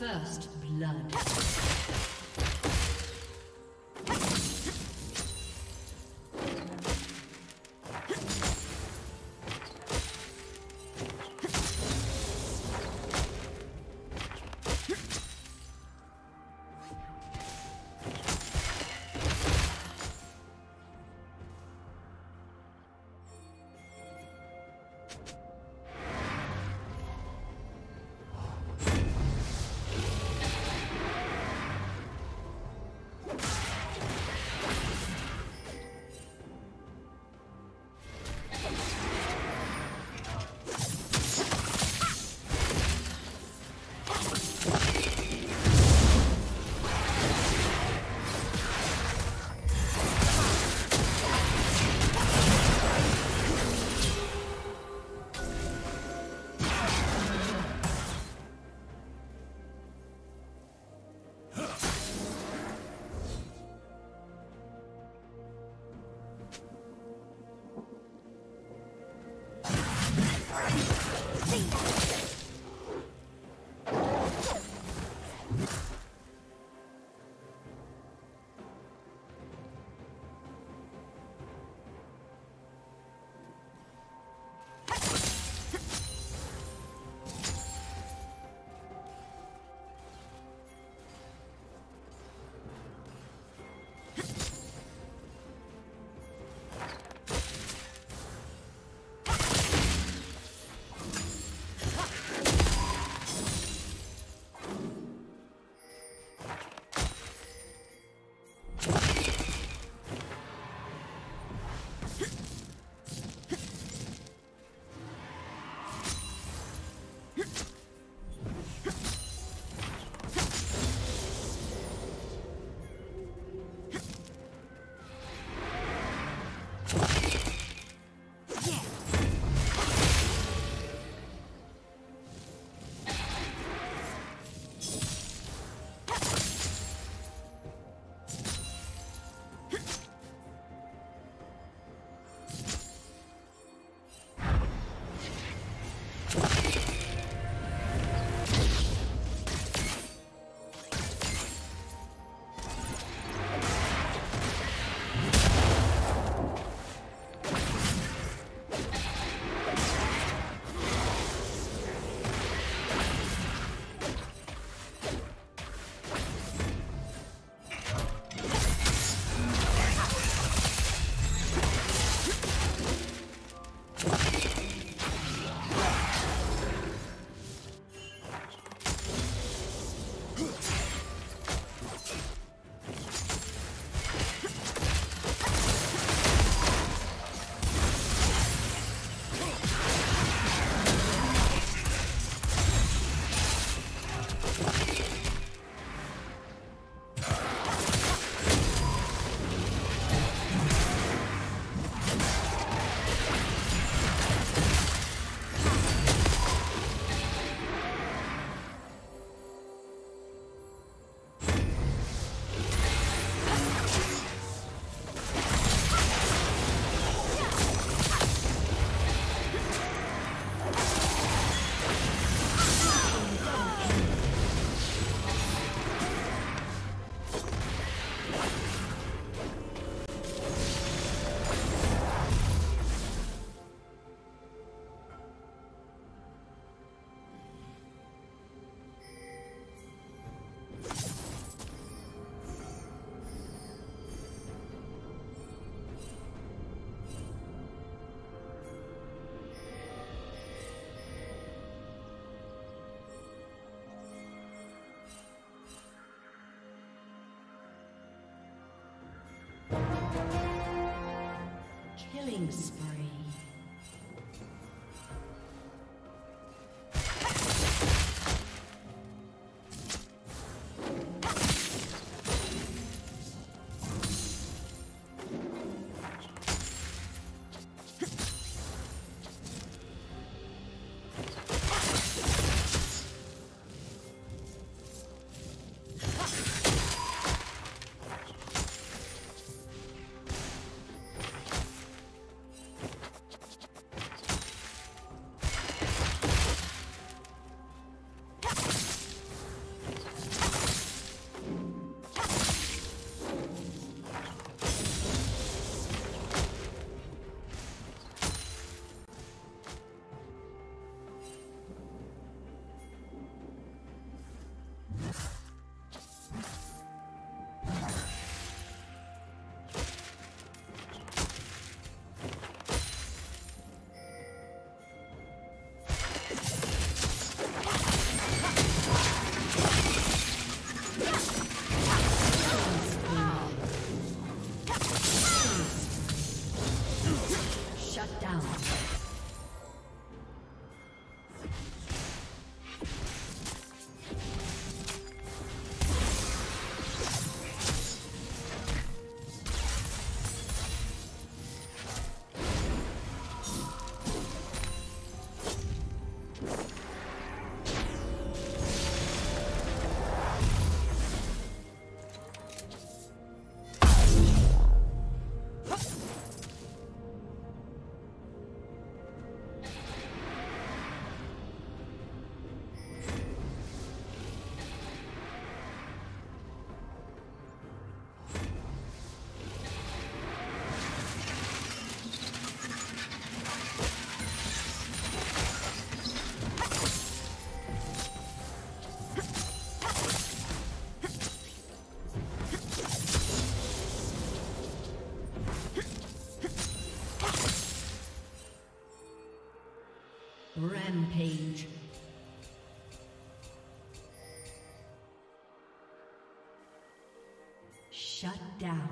First blood. Killing spree. Rampage. Shut down.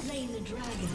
slain the dragon.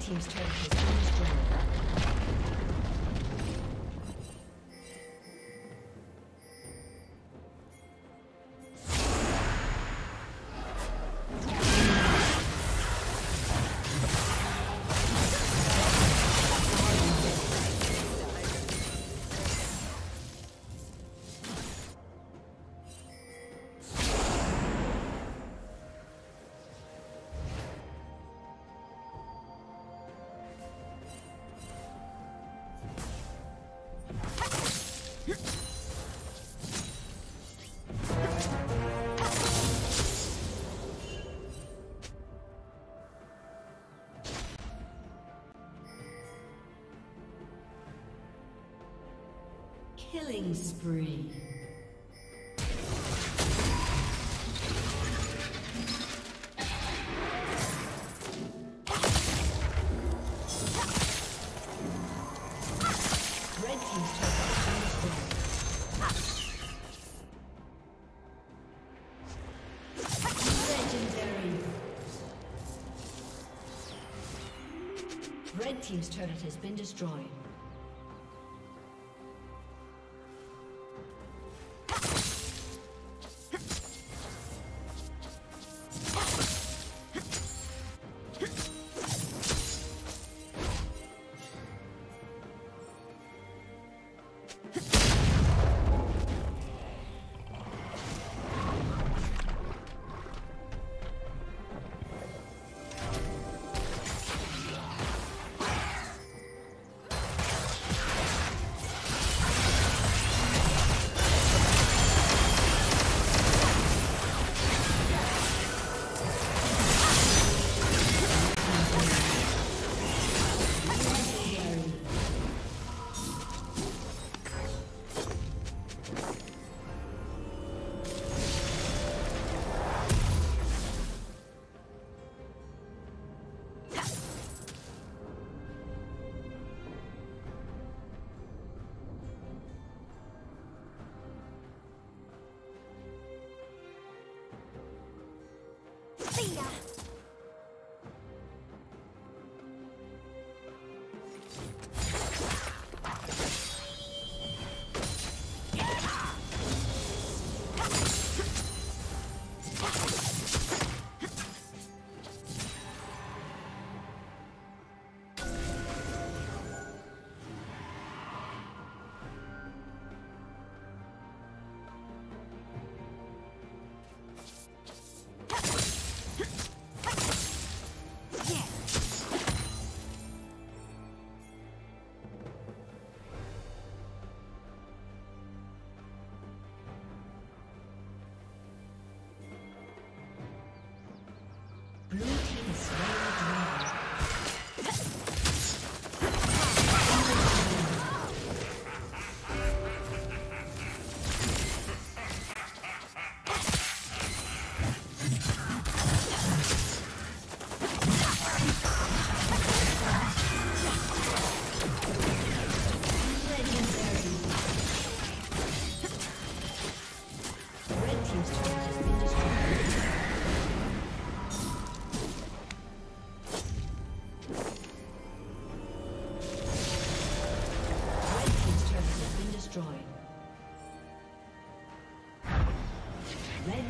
Team's turn to killing spree. Red team's turret has been destroyed.